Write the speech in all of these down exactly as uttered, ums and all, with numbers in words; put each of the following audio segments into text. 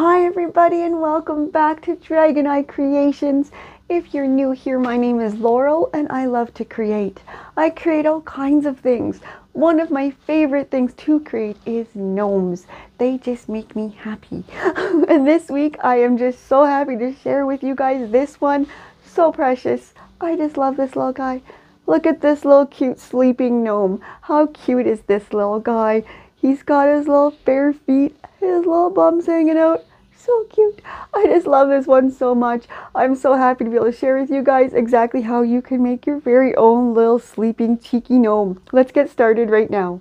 Hi everybody, and welcome back to Dragon Eye Creations. If you're new here, my name is Laurel and I love to create. I create all kinds of things. One of my favorite things to create is gnomes. They just make me happy. And this week I am just so happy to share with you guys this one. So precious. I just love this little guy. Look at this little cute sleeping gnome. How cute is this little guy? He's got his little bare feet, his little bum's hanging out. So cute. I just love this one so much. I'm so happy to be able to share with you guys exactly how you can make your very own little sleeping cheeky gnome. Let's get started right now.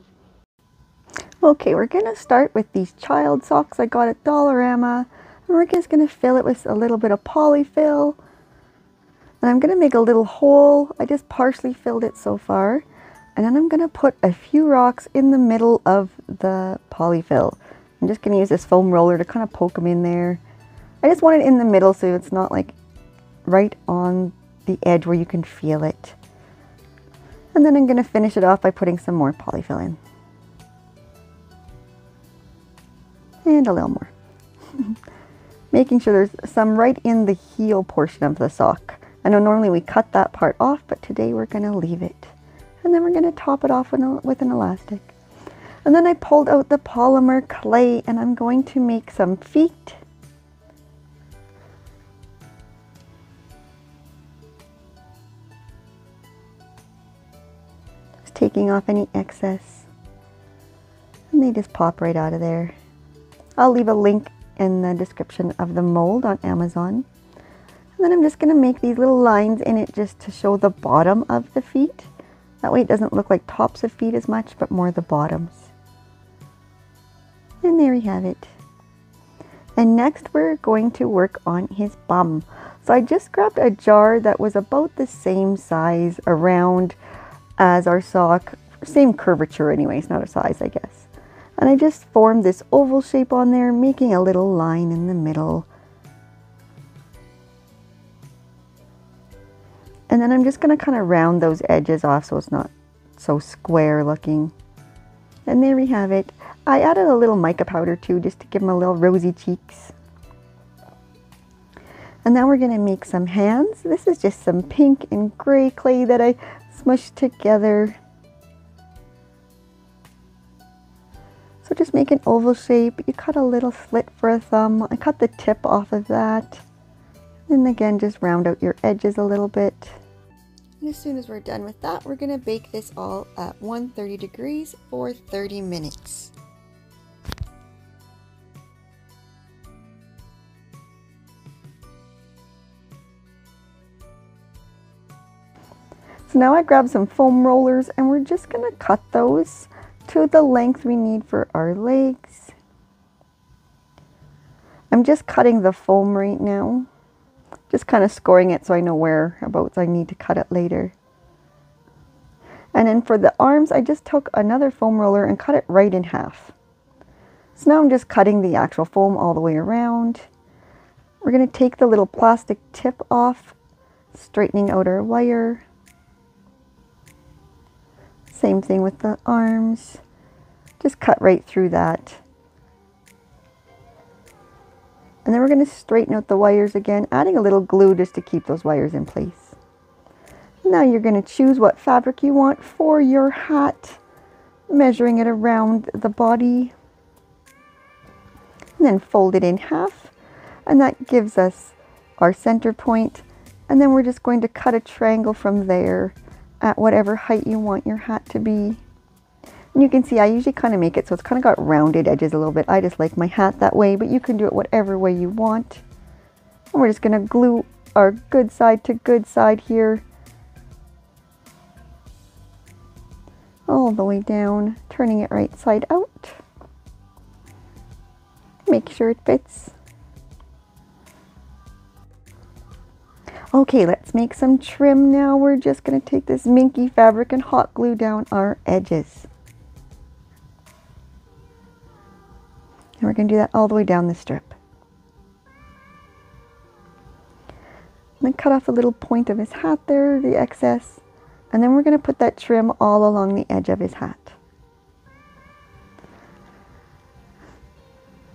Okay, we're going to start with these child socks I got at Dollarama. And we're just going to fill it with a little bit of polyfill. And I'm going to make a little hole. I just partially filled it so far. And then I'm going to put a few rocks in the middle of the polyfill. I'm just going to use this foam roller to kind of poke them in there. I just want it in the middle so it's not like right on the edge where you can feel it. And then I'm going to finish it off by putting some more polyfill in. And a little more. Making sure there's some right in the heel portion of the sock. I know normally we cut that part off, but today we're going to leave it. And then we're going to top it off with an elastic. And then I pulled out the polymer clay and I'm going to make some feet. Just taking off any excess. And they just pop right out of there. I'll leave a link in the description of the mold on Amazon. And then I'm just going to make these little lines in it just to show the bottom of the feet. That way it doesn't look like tops of feet as much, but more the bottoms. And there we have it. And next we're going to work on his bum. So I just grabbed a jar that was about the same size around as our sock. Same curvature anyways, not a size I guess. And I just formed this oval shape on there, making a little line in the middle. And then I'm just going to kind of round those edges off so it's not so square looking. And there we have it. I added a little mica powder too, just to give them a little rosy cheeks. And now we're going to make some hands. This is just some pink and gray clay that I smushed together. So just make an oval shape. You cut a little slit for a thumb. I cut the tip off of that. And again, just round out your edges a little bit. And as soon as we're done with that, we're going to bake this all at one hundred thirty degrees for thirty minutes. So now I grabbed some foam rollers and we're just going to cut those to the length we need for our legs. I'm just cutting the foam right now. Just kind of scoring it so I know whereabouts I need to cut it later. And then for the arms, I just took another foam roller and cut it right in half. So now I'm just cutting the actual foam all the way around. We're going to take the little plastic tip off, straightening out our wire. Same thing with the arms. Just cut right through that. And then we're going to straighten out the wires again, adding a little glue just to keep those wires in place. Now you're going to choose what fabric you want for your hat, measuring it around the body. And then fold it in half, and that gives us our center point. And then we're just going to cut a triangle from there at whatever height you want your hat to be. And you can see I usually kind of make it so it's kind of got rounded edges a little bit. I just like my hat that way, but you can do it whatever way you want. And we're just going to glue our good side to good side here. All the way down, turning it right side out. Make sure it fits. Okay, let's make some trim now. We're just going to take this minky fabric and hot glue down our edges. And we're going to do that all the way down the strip. And then cut off a little point of his hat there, the excess. And then we're going to put that trim all along the edge of his hat.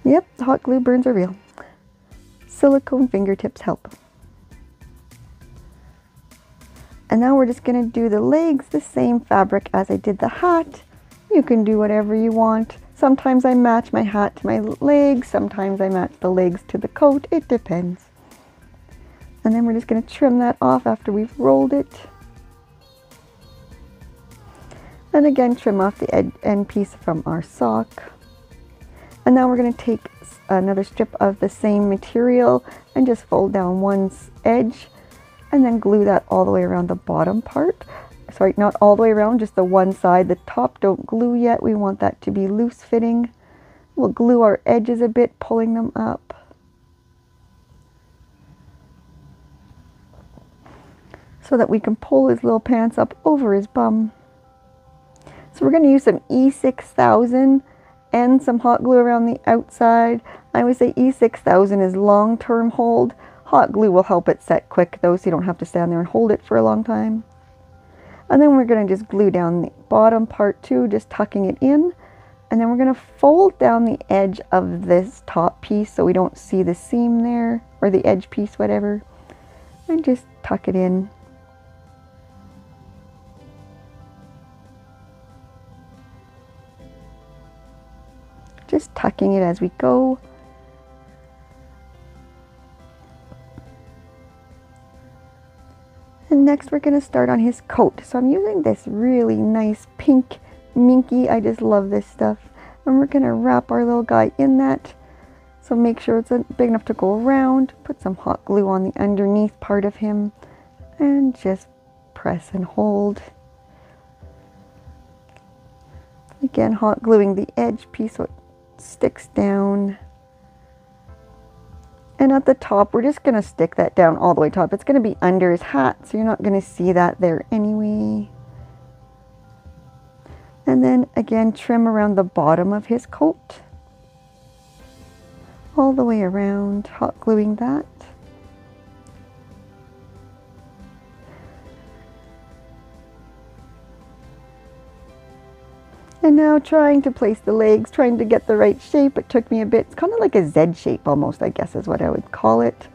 Yep, hot glue burns are real. silicone fingertips help. And now we're just going to do the legs the same fabric as I did the hat. You can do whatever you want. Sometimes I match my hat to my legs, sometimes I match the legs to the coat, it depends. And then we're just going to trim that off after we've rolled it. And again, trim off the ed end piece from our sock. And now we're going to take another strip of the same material and just fold down one edge and then glue that all the way around the bottom part. Sorry, not all the way around, just the one side. The top don't glue yet. We want that to be loose fitting. We'll glue our edges a bit, pulling them up. So that we can pull his little pants up over his bum. So we're going to use some E six thousand and some hot glue around the outside. I always say E six thousand is long-term hold. Hot glue will help it set quick though, so you don't have to stand there and hold it for a long time. And then we're going to just glue down the bottom part too, just tucking it in. And then we're going to fold down the edge of this top piece so we don't see the seam there, or the edge piece, whatever. And just tuck it in. Just tucking it as we go. And next we're going to start on his coat. So I'm using this really nice pink minky. I just love this stuff. And we're going to wrap our little guy in that. So make sure it's big enough to go around. Put some hot glue on the underneath part of him. And just press and hold. Again, hot gluing the edge piece so it sticks down. And at the top, we're just going to stick that down all the way top. It's going to be under his hat, so you're not going to see that there anyway. And then again, trim around the bottom of his coat. All the way around, hot gluing that. And now trying to place the legs, trying to get the right shape. It took me a bit. It's kind of like a Z shape almost, I guess is what I would call it.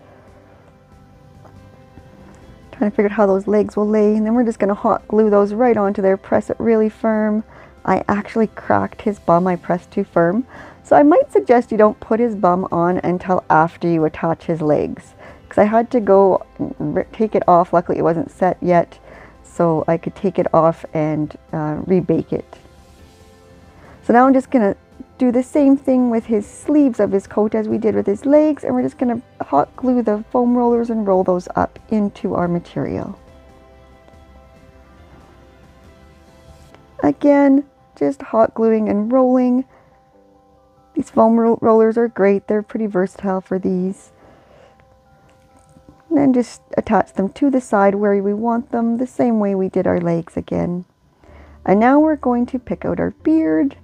Trying to figure out how those legs will lay. And then we're just going to hot glue those right onto there. Press it really firm. I actually cracked his bum. I pressed too firm. So I might suggest you don't put his bum on until after you attach his legs. Because I had to go take it off. Luckily it wasn't set yet. So I could take it off and uh, rebake it. So now I'm just going to do the same thing with his sleeves of his coat as we did with his legs, and we're just going to hot glue the foam rollers and roll those up into our material. Again, just hot gluing and rolling. These foam ro rollers are great. They're pretty versatile for these. And then just attach them to the side where we want them, the same way we did our legs again. And now we're going to pick out our beard.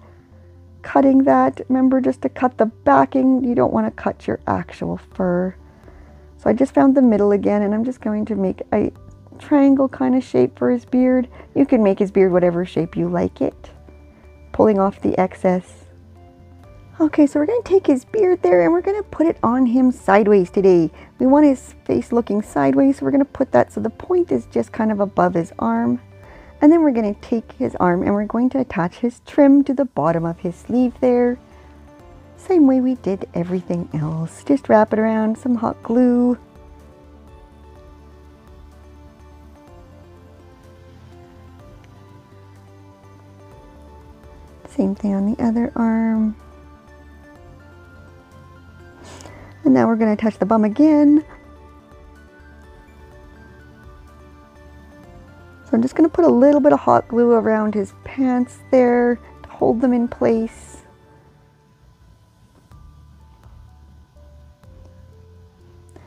Cutting that, remember just to cut the backing, you don't want to cut your actual fur. So I just found the middle again, and I'm just going to make a triangle kind of shape for his beard. You can make his beard whatever shape you like it, pulling off the excess. Okay, so we're going to take his beard there and we're going to put it on him sideways today. We want his face looking sideways, so we're going to put that so the point is just kind of above his arm. And then we're going to take his arm and we're going to attach his trim to the bottom of his sleeve there. Same way we did everything else. Just wrap it around some hot glue. Same thing on the other arm. And now we're going to attach the bum again. I'm just going to put a little bit of hot glue around his pants there to hold them in place.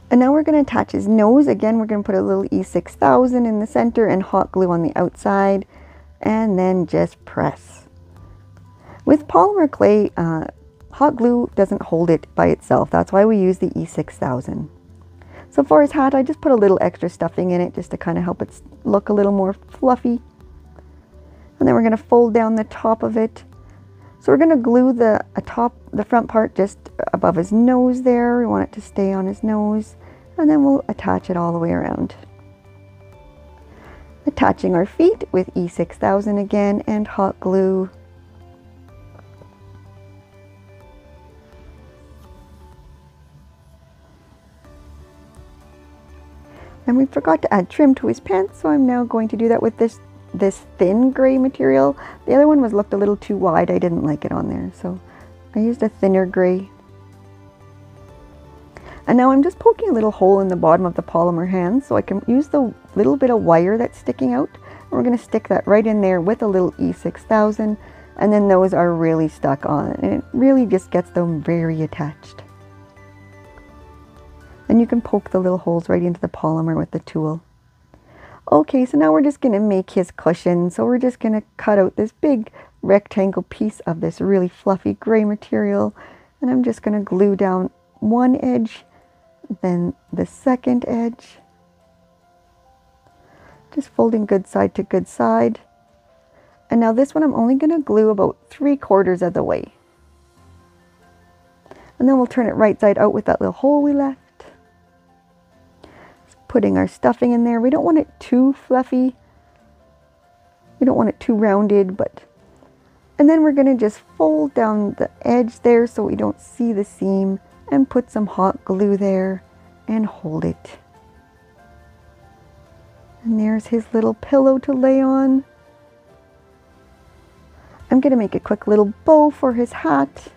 And now we're going to attach his nose. Again, we're going to put a little E six thousand in the center and hot glue on the outside. And then just press. With polymer clay, uh, hot glue doesn't hold it by itself. That's why we use the E six thousand. So for his hat, I just put a little extra stuffing in it just to kind of help it look a little more fluffy. And then we're going to fold down the top of it. So we're going to glue the top, the front part just above his nose there. We want it to stay on his nose, and then we'll attach it all the way around. Attaching our feet with E six thousand again and hot glue. And we forgot to add trim to his pants, so I'm now going to do that with this this thin gray material. The other one was looked a little too wide. I didn't like it on there, so I used a thinner gray. And now I'm just poking a little hole in the bottom of the polymer hand so I can use the little bit of wire that's sticking out. And we're going to stick that right in there with a little E six thousand, and then those are really stuck on, and it really just gets them very attached. And you can poke the little holes right into the polymer with the tool. Okay, so now we're just going to make his cushion. So we're just going to cut out this big rectangle piece of this really fluffy gray material, and I'm just going to glue down one edge, then the second edge, just folding good side to good side. And now this one I'm only going to glue about three quarters of the way, and then we'll turn it right side out with that little hole we left. Putting our stuffing in there. We don't want it too fluffy, we don't want it too rounded, but and then we're going to just fold down the edge there so we don't see the seam, and put some hot glue there and hold it. And there's his little pillow to lay on. I'm going to make a quick little bow for his hat.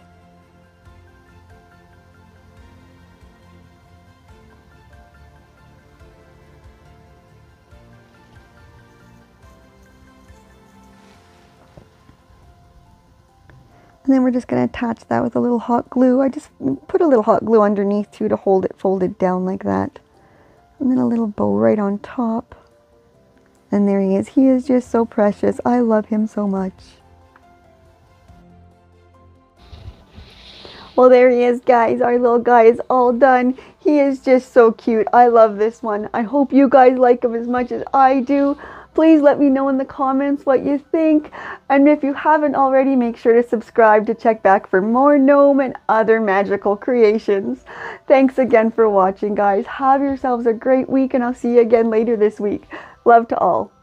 And then we're just going to attach that with a little hot glue. I just put a little hot glue underneath too to hold it folded down like that. And then a little bow right on top. And there he is. He is just so precious. I love him so much. Well, there he is, guys. Our little guy is all done. He is just so cute. I love this one. I hope you guys like him as much as I do. Please let me know in the comments what you think, and if you haven't already, make sure to subscribe to check back for more gnome and other magical creations. Thanks again for watching, guys. Have yourselves a great week, and I'll see you again later this week. Love to all.